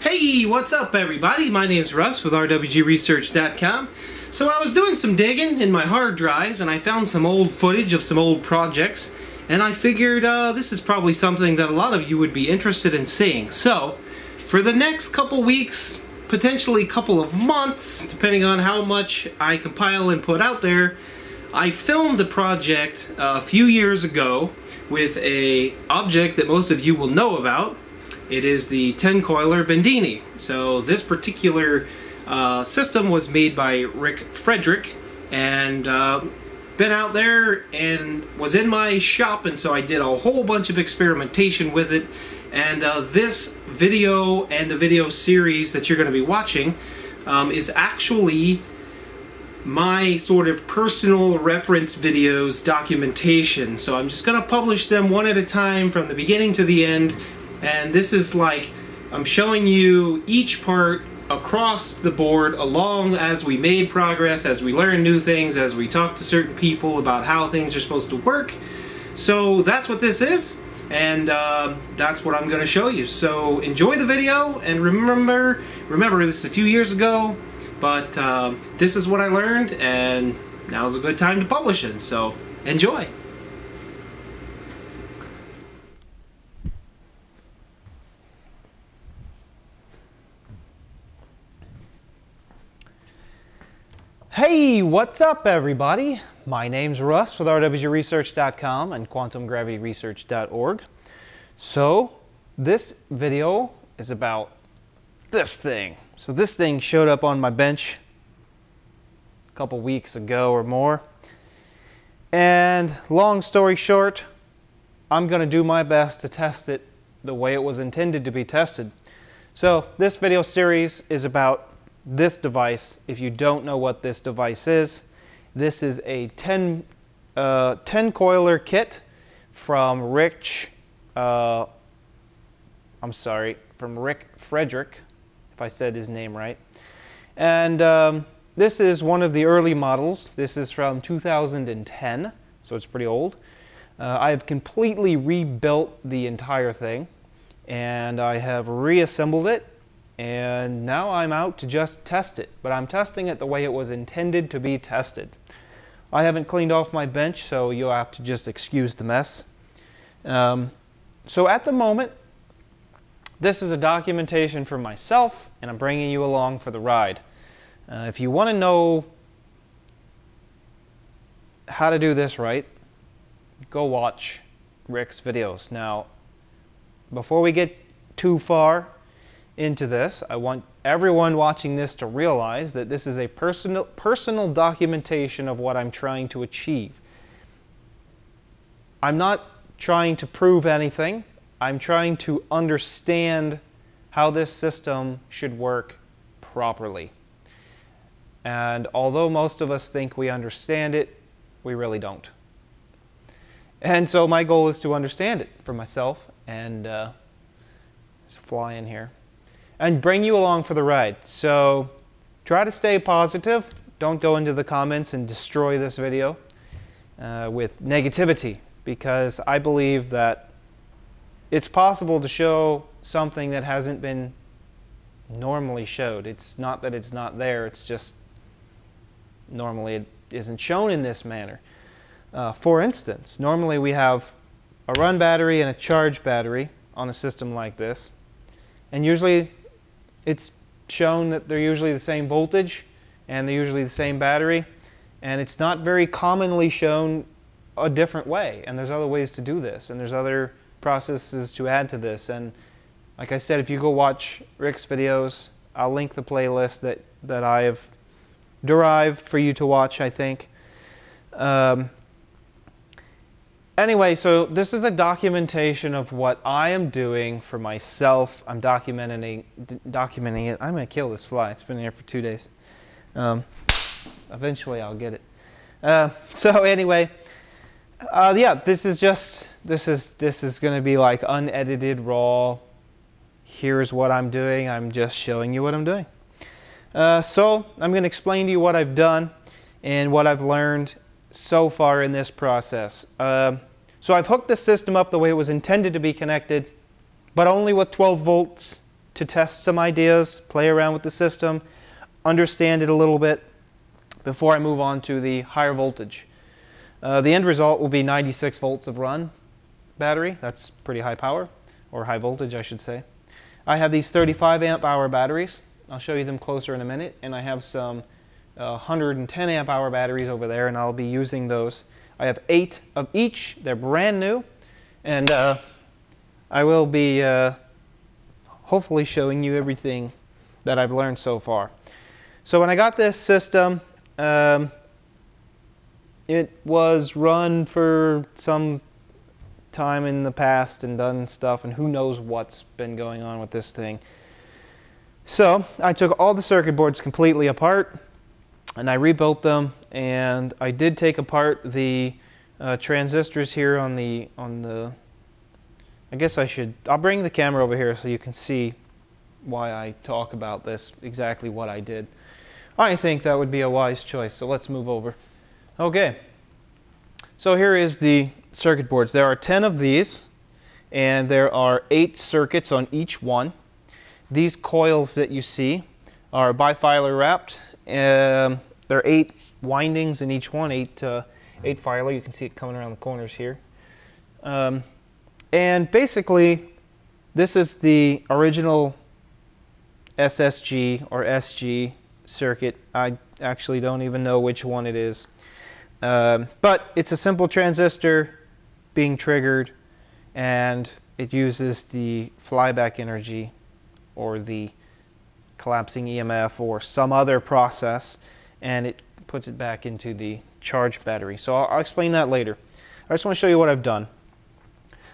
Hey, what's up everybody? My name's Russ with rwgresearch.com. So I was doing some digging in my hard drives and I found some old footage of some old projects, and I figured this is probably something that a lot of you would be interested in seeing. So for the next couple weeks, potentially couple of months, depending on how much I compile and put out there, I filmed a project a few years ago with an object that most of you will know about. It is the 10-coiler Bendini. So this particular system was made by Rick Frederick, and been out there and was in my shop, and so I did a whole bunch of experimentation with it. And this video and the video series that you're going to be watching is actually my sort of personal reference videos documentation. So I'm just going to publish them one at a time from the beginning to the end. And this is like, I'm showing you each part across the board along as we made progress, as we learned new things, as we talked to certain people about how things are supposed to work. So that's what this is, and that's what I'm going to show you. So enjoy the video, and remember this is a few years ago, but this is what I learned, and now's a good time to publish it. So enjoy. Hey, what's up everybody? My name's Russ with rwgresearch.com and quantumgravityresearch.org. So this video is about this thing. So this thing showed up on my bench a couple weeks ago or more. And long story short, I'm going to do my best to test it the way it was intended to be tested. So this video series is about this device. If you don't know what this device is, this is a 10-coiler kit from Rick Frederick, if I said his name right. And this is one of the early models. This is from 2010, so it's pretty old. I have completely rebuilt the entire thing, and I have reassembled it. And now I'm out to just test it, but I'm testing it the way it was intended to be tested. I haven't cleaned off my bench, so you'll have to just excuse the mess. So at the moment, this is a documentation for myself, and I'm bringing you along for the ride. If you want to know how to do this right, go watch Rick's videos. Now, before we get too far into this, I want everyone watching this to realize that this is a personal documentation of what I'm trying to achieve. I'm not trying to prove anything. I'm trying to understand how this system should work properly. And although most of us think we understand it, we really don't. And so my goal is to understand it for myself, and just fly in here and bring you along for the ride. So try to stay positive. Don't go into the comments and destroy this video with negativity, because I believe that it's possible to show something that hasn't been normally showed. It's not that it's not there, it's just normally it isn't shown in this manner. For instance, normally we have a run battery and a charge battery on a system like this, and usually it's shown that they're usually the same voltage and they're usually the same battery, and it's not very commonly shown a different way. And there's other ways to do this, and there's other processes to add to this. And like I said, if you go watch Rick's videos, I'll link the playlist that I've derived for you to watch, I think. Anyway, so this is a documentation of what I am doing for myself. I'm documenting it. I'm going to kill this fly. It's been here for 2 days. Eventually I'll get it. So anyway, yeah, this is going to be like unedited, raw. Here's what I'm doing. I'm just showing you what I'm doing. So I'm going to explain to you what I've done and what I've learned so far in this process. So I've hooked the system up the way it was intended to be connected, but only with 12 volts to test some ideas, play around with the system, understand it a little bit before I move on to the higher voltage. The end result will be 96 volts of run battery. That's pretty high power, or high voltage, I should say. I have these 35 amp hour batteries. I'll show you them closer in a minute. And I have some 110 amp hour batteries over there, and I'll be using those. I have 8 of each. They're brand new. And I will be hopefully showing you everything that I've learned so far. So when I got this system, it was run for some time in the past and done stuff, and who knows what's been going on with this thing. So I took all the circuit boards completely apart, and I rebuilt them, and I did take apart the transistors here on the I guess I'll bring the camera over here so you can see why I talk about this, exactly what I did. I think that would be a wise choice, so let's move over. Okay, so here is the circuit boards. There are 10 of these, and there are 8 circuits on each one. These coils that you see are bifilar wrapped. There are 8 windings in each one, 8 filer. You can see it coming around the corners here. And basically, this is the original SSG or SG circuit. I actually don't even know which one it is. But it's a simple transistor being triggered, and it uses the flyback energy or the collapsing EMF or some other process, and it puts it back into the charged battery. So I'll explain that later. I just want to show you what I've done.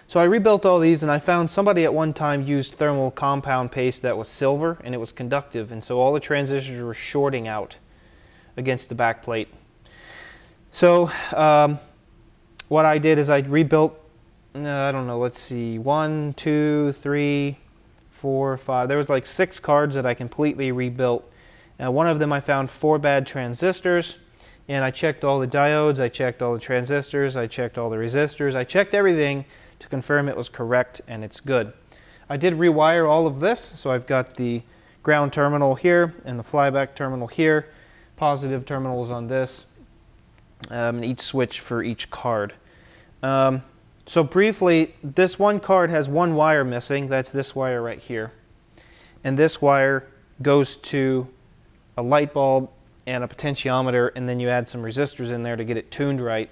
So I rebuilt all these, and I found somebody at one time used thermal compound paste that was silver, and it was conductive, and so all the transistors were shorting out against the back plate. So what I did is I rebuilt, I don't know, let's see, 1, 2, 3, 4, 5. There was like 6 cards that I completely rebuilt. Now, one of them I found 4 bad transistors, and I checked all the diodes, I checked all the transistors, I checked all the resistors, I checked everything to confirm it was correct and it's good. I did rewire all of this, so I've got the ground terminal here and the flyback terminal here, positive terminals on this, and each switch for each card. So briefly, this one card has 1 wire missing. That's this wire right here. And this wire goes to a light bulb and a potentiometer, and then you add some resistors in there to get it tuned right.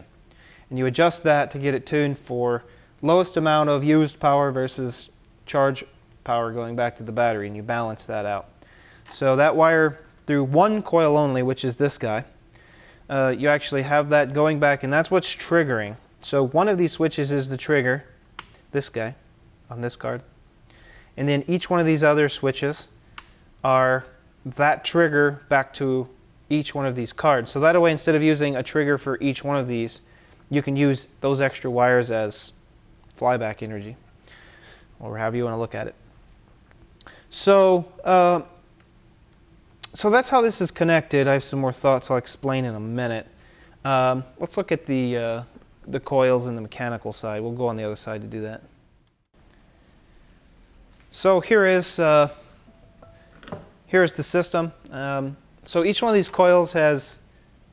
And you adjust that to get it tuned for lowest amount of used power versus charge power going back to the battery, and you balance that out. So that wire through 1 coil only, which is this guy, you actually have that going back, and that's what's triggering. So one of these switches is the trigger, this guy on this card, and then each one of these other switches are that trigger back to each one of these cards. So that way, instead of using a trigger for each one of these, you can use those extra wires as flyback energy, or however you want to look at it. So so that's how this is connected. I have some more thoughts I'll explain in a minute. Let's look at the coils and the mechanical side. We'll go on the other side to do that. So here is the system. So each one of these coils has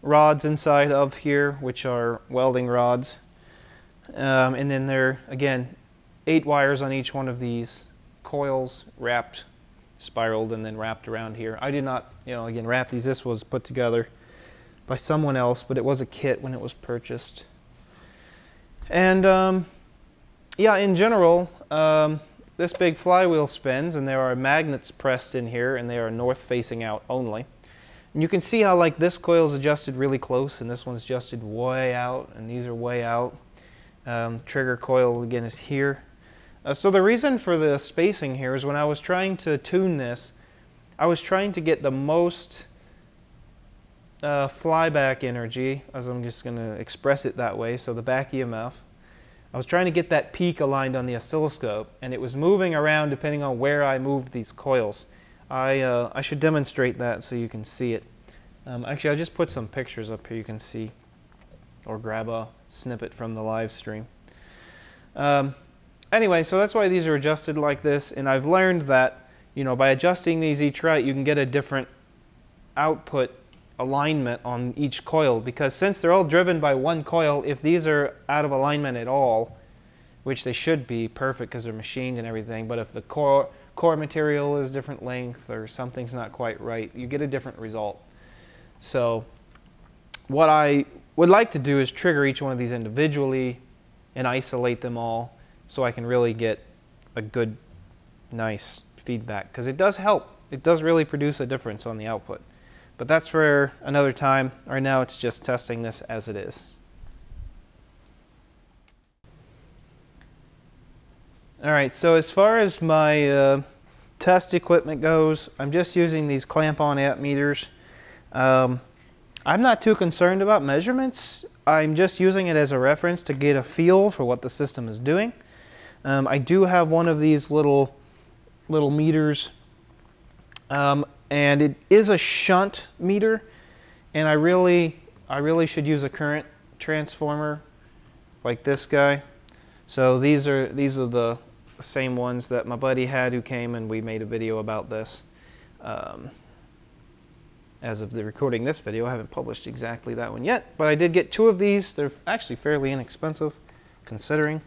rods inside of here, which are welding rods. And then there, again, 8 wires on each one of these coils, wrapped, spiraled, and then wrapped around here. I did not, again, wrap these. This was put together by someone else, but it was a kit when it was purchased. And yeah, in general, this big flywheel spins, and there are magnets pressed in here, and they are north facing out only. And you can see how, like, this coil is adjusted really close, and this one's adjusted way out, and these are way out. Trigger coil again is here. So the reason for the spacing here is when I was trying to tune this, I was trying to get the most flyback energy, as I'm just going to express it that way, so the back EMF. I was trying to get that peak aligned on the oscilloscope, and it was moving around depending on where I moved these coils. I should demonstrate that so you can see it. Actually, I'll just put some pictures up here you can see, or grab a snippet from the live stream. Anyway, so that's why these are adjusted like this, and I've learned that you know, by adjusting these each right, you can get a different output alignment on each coil, because since they're all driven by one coil, if these are out of alignment at all, which they should be perfect because they're machined and everything, but if the core material is different length or something's not quite right, you get a different result. So what I would like to do is trigger each one of these individually and isolate them all so I can really get a good, nice feedback, because it does help. It does really produce a difference on the output. But that's for another time. Right now it's just testing this as it is. All right, so as far as my test equipment goes, I'm just using these clamp-on ammeters. I'm not too concerned about measurements. I'm just using it as a reference to get a feel for what the system is doing. I do have one of these little meters, and it is a shunt meter, and I really should use a current transformer like this guy. So these are the same ones that my buddy had, who came and we made a video about this. As of the recording this video, I haven't published exactly that one yet, but I did get two of these. They're actually fairly inexpensive, considering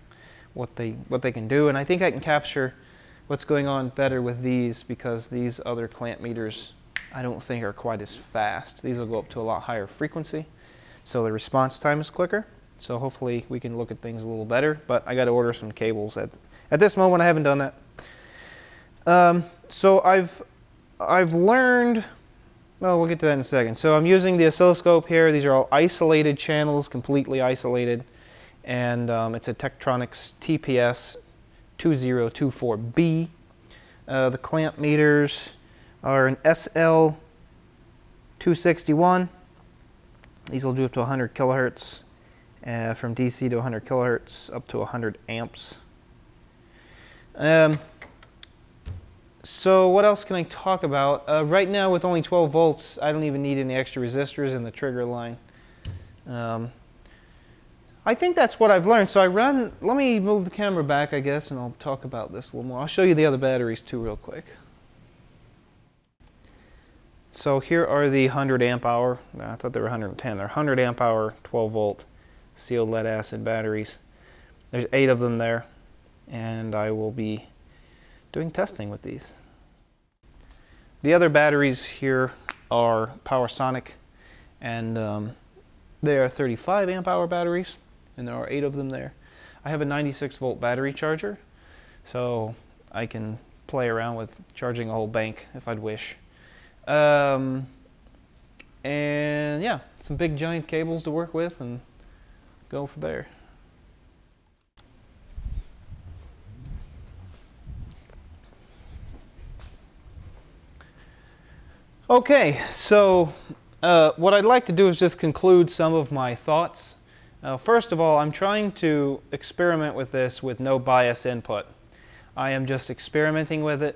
what they can do, and I think I can capture what's going on better with these, because these other clamp meters I don't think are quite as fast. These will go up to a lot higher frequency, so the response time is quicker. So hopefully we can look at things a little better, but I got to order some cables. At this moment, I haven't done that. So I've learned. Well, we'll get to that in a second. So I'm using the oscilloscope here. These are all isolated channels, completely isolated, and it's a Tektronix TPS 2024B. The clamp meters are an SL 261. These will do up to 100 kilohertz. From DC to 100 kilohertz, up to 100 amps. So what else can I talk about? Right now, with only 12 volts, I don't even need any extra resistors in the trigger line. I think that's what I've learned. So let me move the camera back, I guess, and I'll talk about this a little more. I'll show you the other batteries too real quick. So here are the 100 amp hour. No, I thought they were 110. They're 100 amp hour, 12 volt. Sealed lead acid batteries. There's 8 of them there, and I will be doing testing with these. The other batteries here are PowerSonic, and they are 35 amp hour batteries, and there are 8 of them there. I have a 96 volt battery charger, so I can play around with charging a whole bank if I'd wish. And yeah, some big giant cables to work with, and go from there. Okay, so what I'd like to do is just conclude some of my thoughts. First of all, I'm trying to experiment with this with no bias input. I am just experimenting with it.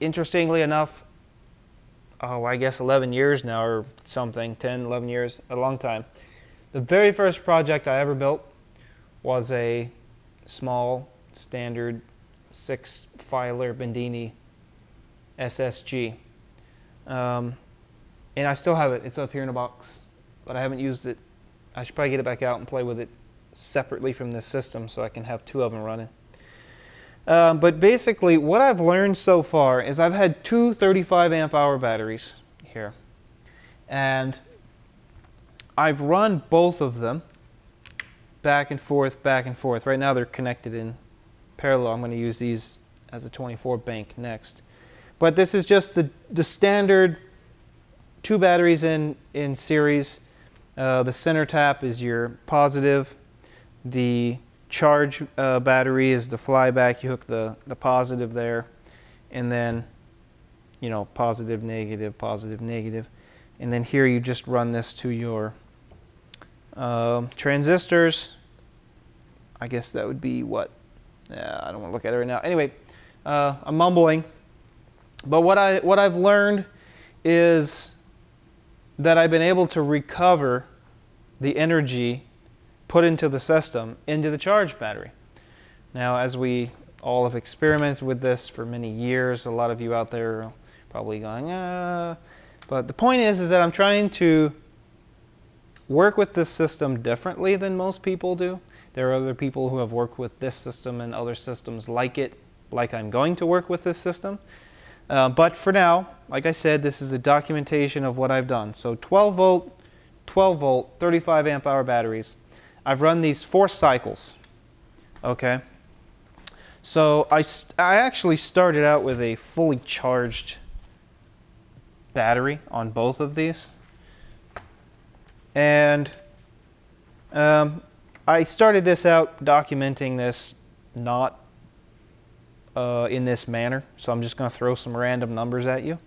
Interestingly enough, I guess 11 years now or something, 10, 11 years, a long time. The very first project I ever built was a small, standard 6-filer Bendini SSG. And I still have it. It's up here in a box, but I haven't used it. I should probably get it back out and play with it separately from this system so I can have 2 of them running. But basically, what I've learned so far is I've had 2 35 amp hour batteries here, and I've run both of them back and forth, back and forth. Right now they're connected in parallel. I'm going to use these as a 24 bank next. But this is just the standard 2 batteries in series. The center tap is your positive. The charge battery is the flyback. You hook the positive there. And then, you know, positive, negative, positive, negative. And then here you just run this to your transistors. I guess that would be what? I don't want to look at it right now. Anyway, I'm mumbling. But what I've learned is that I've been able to recover the energy put into the system into the charge battery. Now, as we all have experimented with this for many years. A lot of you out there are probably going, but the point is that I'm trying to work with this system differently than most people do. There are other people who have worked with this system and other systems like it, like I'm going to work with this system. But for now, like I said, this is a documentation of what I've done. So 12 volt, 35 amp hour batteries. I've run these 4 cycles. Okay. So I actually started out with a fully charged battery on both of these. And I started this out documenting this not in this manner. So I'm just going to throw some random numbers at you.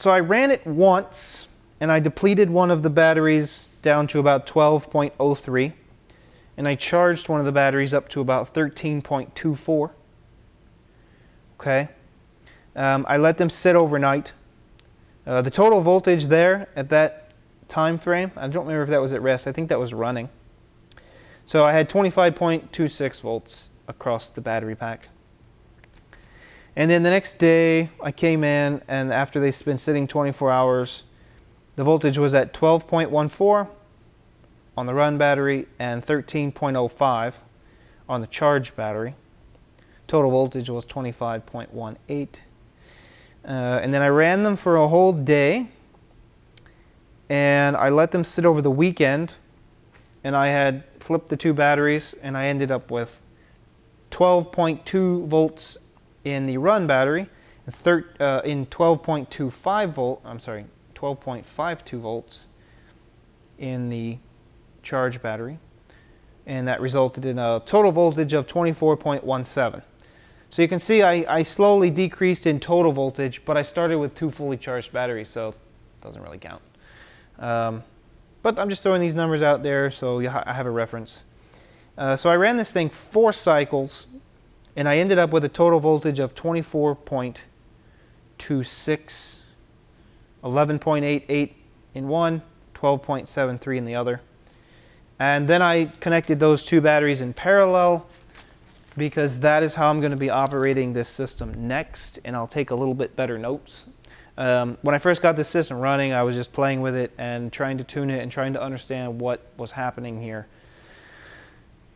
So I ran it once, and I depleted one of the batteries down to about 12.03. And I charged one of the batteries up to about 13.24. Okay. I let them sit overnight. The total voltage there at that time frame, I don't remember if that was at rest. I think that was running. So I had 25.26 volts across the battery pack. And then the next day, I came in, and after they've been sitting 24 hours, the voltage was at 12.14 on the run battery and 13.05 on the charge battery. Total voltage was 25.18. And then I ran them for a whole day, and I let them sit over the weekend, and I had flipped the 2 batteries, and I ended up with 12.2 volts in the run battery, and 12.52 volts in the charge battery, and that resulted in a total voltage of 24.17. So you can see I slowly decreased in total voltage, but I started with 2 fully charged batteries, so it doesn't really count. But I'm just throwing these numbers out there so I have a reference. So I ran this thing 4 cycles, and I ended up with a total voltage of 24.26, 11.88 in one, 12.73 in the other. And then I connected those 2 batteries in parallel, because that is how I'm going to be operating this system next, and I'll take a little bit better notes. When I first got this system running, I was just playing with it and trying to tune it and trying to understand what was happening here.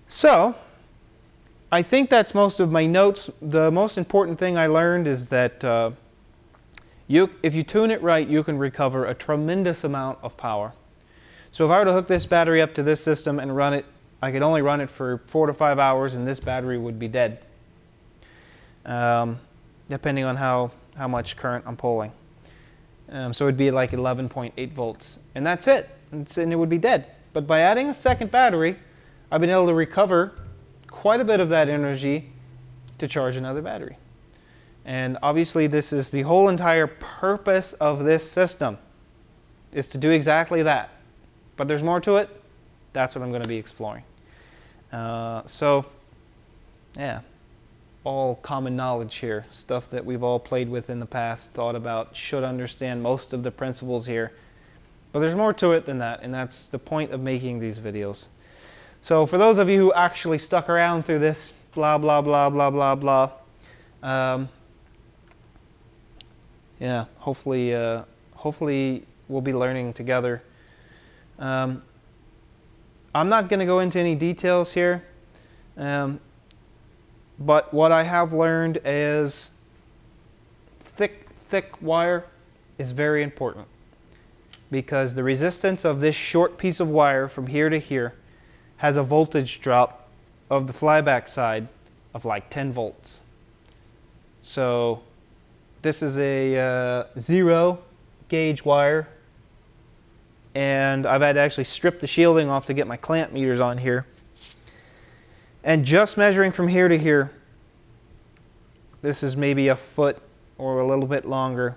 So I think that's most of my notes. The most important thing I learned is that if you tune it right, you can recover a tremendous amount of power. So if I were to hook this battery up to this system and run it, I could only run it for 4 to 5 hours, and this battery would be dead, depending on how much current I'm pulling. So it would be like 11.8 volts, and that's it, and it would be dead. But by adding a second battery, I've been able to recover quite a bit of that energy to charge another battery. And obviously, this is the whole entire purpose of this system, is to do exactly that. But there's more to it. That's what I'm going to be exploring. So, yeah, all common knowledge here, stuff that we've all played with in the past, thought about, should understand most of the principles here. But there's more to it than that, and that's the point of making these videos. So for those of you who actually stuck around through this blah, blah, blah, blah, blah, blah, yeah, hopefully we'll be learning together. I'm not going to go into any details here, but what I have learned is thick wire is very important, because the resistance of this short piece of wire from here to here has a voltage drop of the flyback side of like 10 volts. So this is a 0 gauge wire. And I've had to actually strip the shielding off to get my clamp meters on here. And just measuring from here to here, this is maybe a foot or a little bit longer,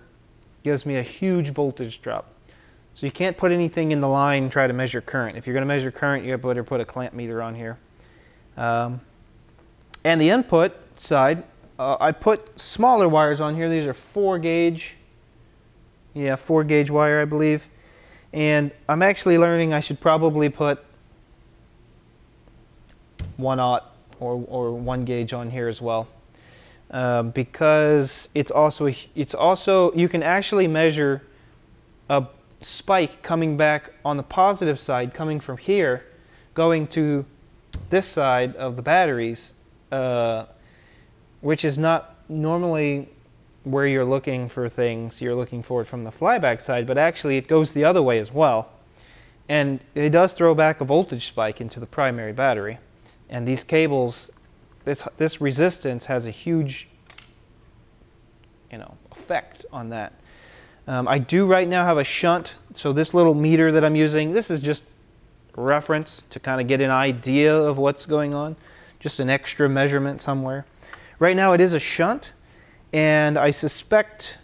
gives me a huge voltage drop. So you can't put anything in the line and try to measure current. If you're going to measure current, you better put a clamp meter on here. And the input side, I put smaller wires on here. These are 4 gauge. Yeah, 4 gauge wire, I believe. And I'm actually learning I should probably put 1/0 or 1 gauge on here as well, because it's also you can actually measure a spike coming back on the positive side, coming from here, going to this side of the batteries, which is not normally where you're looking for things. You're looking for it from the flyback side, but actually it goes the other way as well. And it does throw back a voltage spike into the primary battery. And these cables, this resistance has a huge, effect on that. I do right now have a shunt. So this little meter that I'm using, this is just reference to kind of get an idea of what's going on, just an extra measurement somewhere. Right now it is a shunt, and I suspect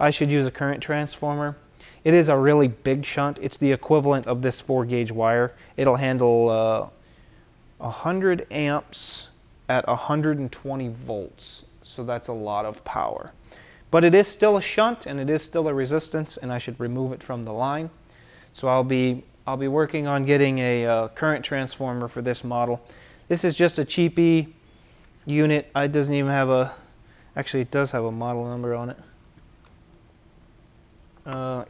I should use a current transformer. It is a really big shunt. It's the equivalent of this 4-gauge wire. It'll handle 100 amps at 120 volts. So that's a lot of power. But it is still a shunt, and it is still a resistance, and I should remove it from the line. So I'll be working on getting a current transformer for this model. This is just a cheapy unit. It doesn't even have a... Actually, it does have a model number on it.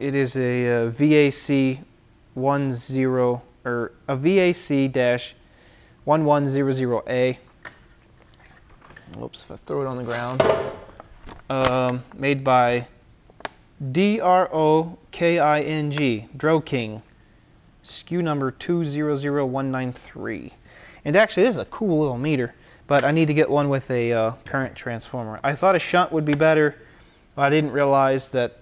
It is a VAC-1100A. Whoops, if I throw it on the ground. Made by DROKING, DROKING, SKU number 200193. And actually, this is a cool little meter, but I need to get one with a current transformer. I thought a shunt would be better, but I didn't realize that.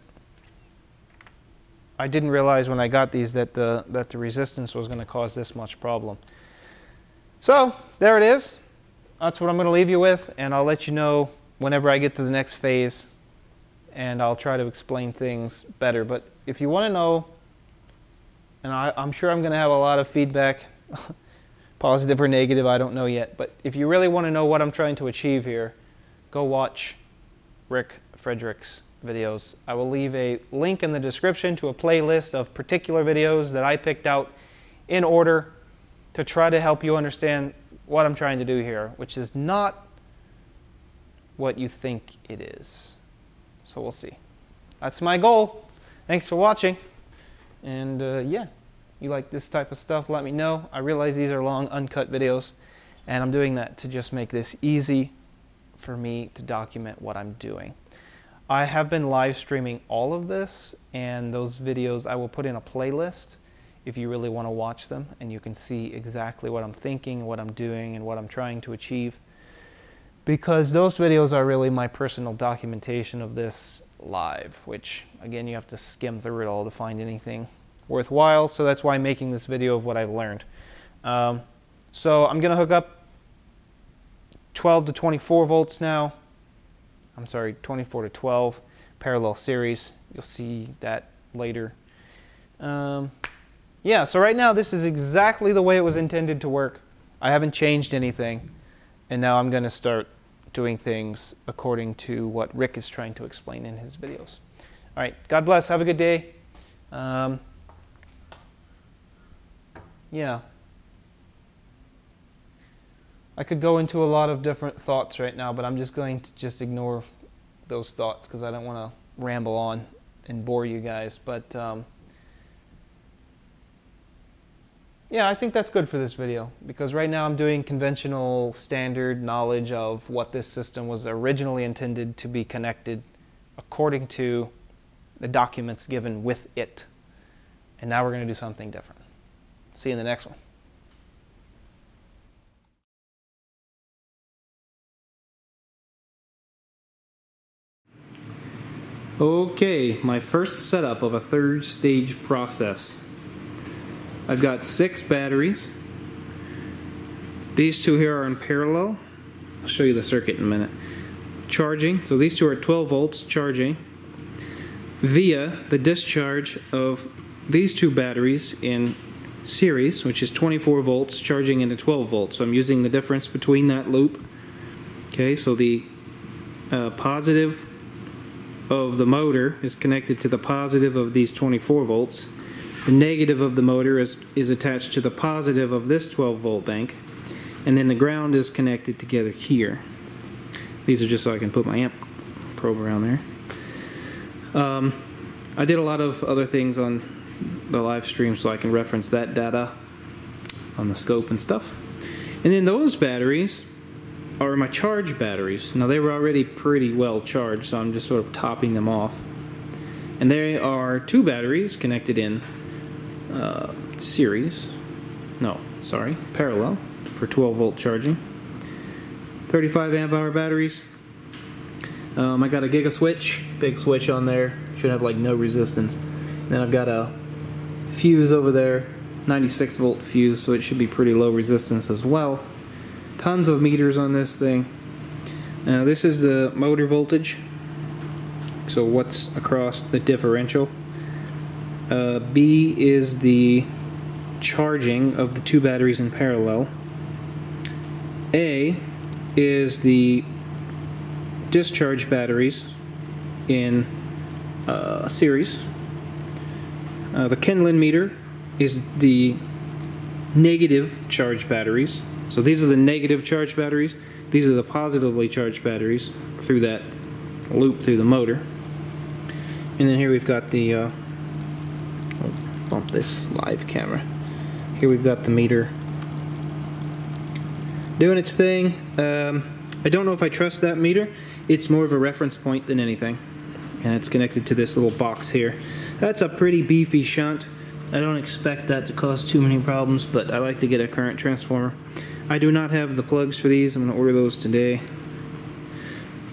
I didn't realize when I got these that the resistance was going to cause this much problem. So there it is. That's what I'm going to leave you with, and I'll let you know whenever I get to the next phase, and I'll try to explain things better. But if you want to know, and I'm sure I'm going to have a lot of feedback, positive or negative, I don't know yet. But if you really want to know what I'm trying to achieve here, go watch Rick Frederick's videos. I will leave a link in the description to a playlist of particular videos that I picked out in order to try to help you understand what I'm trying to do here, which is not what you think it is. So we'll see. That's my goal. Thanks for watching. And yeah, you like this type of stuff, let me know. I realize these are long, uncut videos, and I'm doing that to just make this easy for me to document what I'm doing. I have been live streaming all of this, and those videos I will put in a playlist if you really want to watch them, and you can see exactly what I'm thinking, what I'm doing, and what I'm trying to achieve, because those videos are really my personal documentation of this live, which again, you have to skim through it all to find anything worthwhile. So that's why I'm making this video of what I've learned. So I'm going to hook up 12 to 24 volts now. I'm sorry, 24 to 12 parallel series. You'll see that later. Yeah, so right now this is exactly the way it was intended to work. I haven't changed anything, and now I'm going to start doing things according to what Rick is trying to explain in his videos. All right, God bless. Have a good day. Yeah. I could go into a lot of different thoughts right now, but I'm just going to just ignore those thoughts because I don't want to ramble on and bore you guys. But yeah, I think that's good for this video, because right now I'm doing conventional standard knowledge of what this system was originally intended to be connected according to the documents given with it. And now we're going to do something different. See you in the next one. Okay, my first setup of a third stage process. I've got 6 batteries. These two here are in parallel. I'll show you the circuit in a minute. Charging, so these two are 12 volts charging via the discharge of these 2 batteries in series, which is 24 volts charging into 12 volts. So I'm using the difference between that loop. Okay, so the positive of the motor is connected to the positive of these 24 volts. The negative of the motor is attached to the positive of this 12 volt bank. and then the ground is connected together here. These are just so I can put my amp probe around there. I did a lot of other things on the live stream so I can reference that data on the scope and stuff. And then those batteries are my charge batteries. Now they were already pretty well charged, so I'm just sort of topping them off. And there are two batteries connected in series. No, sorry, parallel for 12 volt charging. 35 amp hour batteries. I got a Giga switch, big switch on there. Should have like no resistance. Then I've got a fuse over there, 96 volt fuse, so it should be pretty low resistance as well. Tons of meters on this thing. Now this is the motor voltage, so what's across the differential. B is the charging of the two batteries in parallel. A is the discharge batteries in series. The Kenlin meter is the negative charge batteries. So these are the negative charge batteries. These are the positively charged batteries through that loop through the motor. And then here we've got the bump this live camera. Here we've got the meter doing its thing. I don't know if I trust that meter. It's more of a reference point than anything. And it's connected to this little box here. That's a pretty beefy shunt. I don't expect that to cause too many problems, but I like to get a current transformer. I do not have the plugs for these. I'm going to order those today.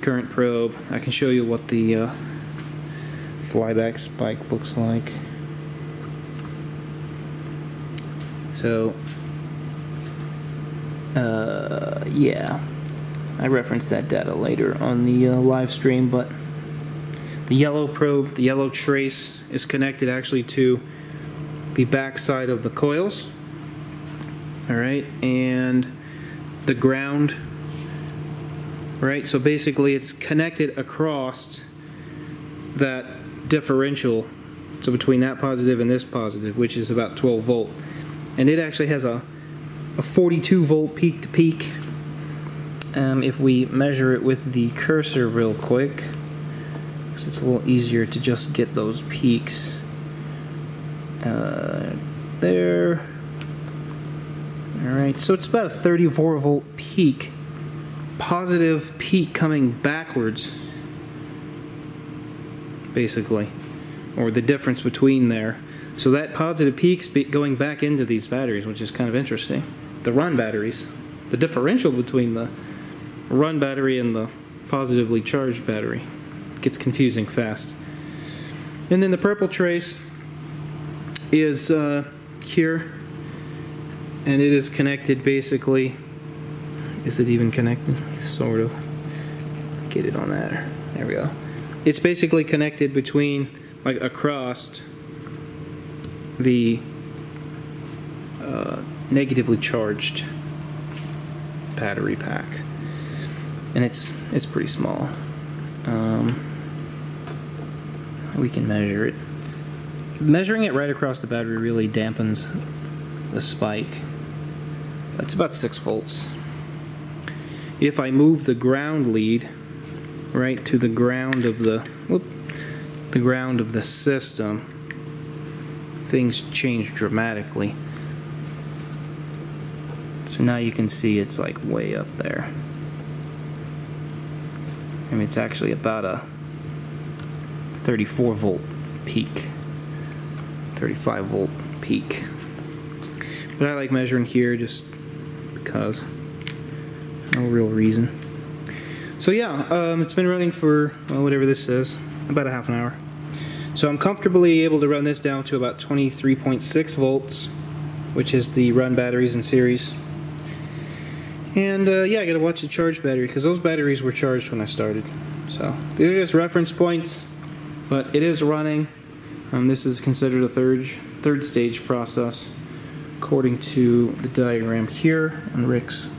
Current probe. I can show you what the flyback spike looks like. So, yeah. I referenced that data later on the live stream, but the yellow probe, the yellow trace, is connected actually to the back side of the coils. Alright, and the ground. Right, so basically it's connected across that differential, so between that positive and this positive, which is about 12 volt. And it actually has a 42 volt peak to peak. If we measure it with the cursor real quick, because it's a little easier to just get those peaks. There. Alright, so it's about a 34 volt peak. Positive peak coming backwards, basically, or the difference between there. So that positive peak's going back into these batteries, which is kind of interesting. The run batteries. The differential between the run battery and the positively charged battery. It gets confusing fast. And then the purple trace is here, and it is connected basically. Is it even connected? Sort of. Get it on that. There we go. It's basically connected between, like, across the negatively charged battery pack, and it's pretty small. We can measure it. Measuring it right across the battery really dampens the spike. That's about 6 volts. If I move the ground lead right to the ground of the the ground of the system, things change dramatically. So now you can see it's like way up there. I mean, it's actually about a 34 volt peak, 35 volt peak. But I like measuring here just because. No real reason. So yeah, it's been running for, well, whatever this says, about a half an hour. So I'm comfortably able to run this down to about 23.6 volts, which is the run batteries in series. And yeah, I gotta watch the charge battery, because those batteries were charged when I started. So these are just reference points, but it is running. This is considered a third stage process, according to the diagram here on Rick's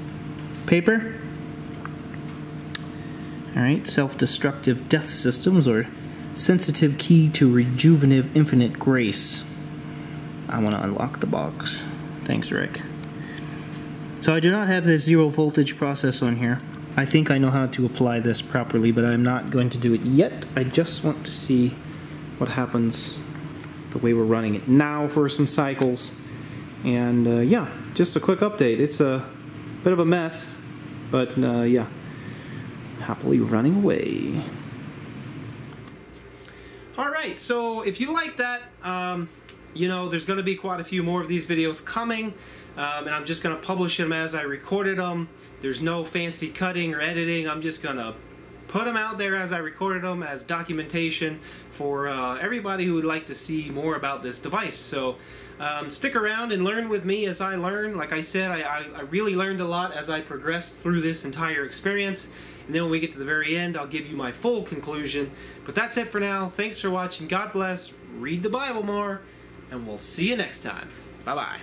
paper. Alright, self-destructive death systems or sensitive key to rejuvenative infinite grace. I want to unlock the box. Thanks, Rick. So I do not have this zero voltage process on here. I think I know how to apply this properly, but I'm not going to do it yet. I just want to see what happens the way we're running it now for some cycles. And yeah, just a quick update. It's a bit of a mess, but yeah, happily running away. All right, so if you like that, you know, there's going to be quite a few more of these videos coming. And I'm just going to publish them as I recorded them. There's no fancy cutting or editing. I'm just going to put them out there as I recorded them as documentation for everybody who would like to see more about this device. So stick around and learn with me as I learn. Like I said, I really learned a lot as I progressed through this entire experience. And then when we get to the very end, I'll give you my full conclusion. But that's it for now. Thanks for watching. God bless. Read the Bible more. And we'll see you next time. Bye-bye.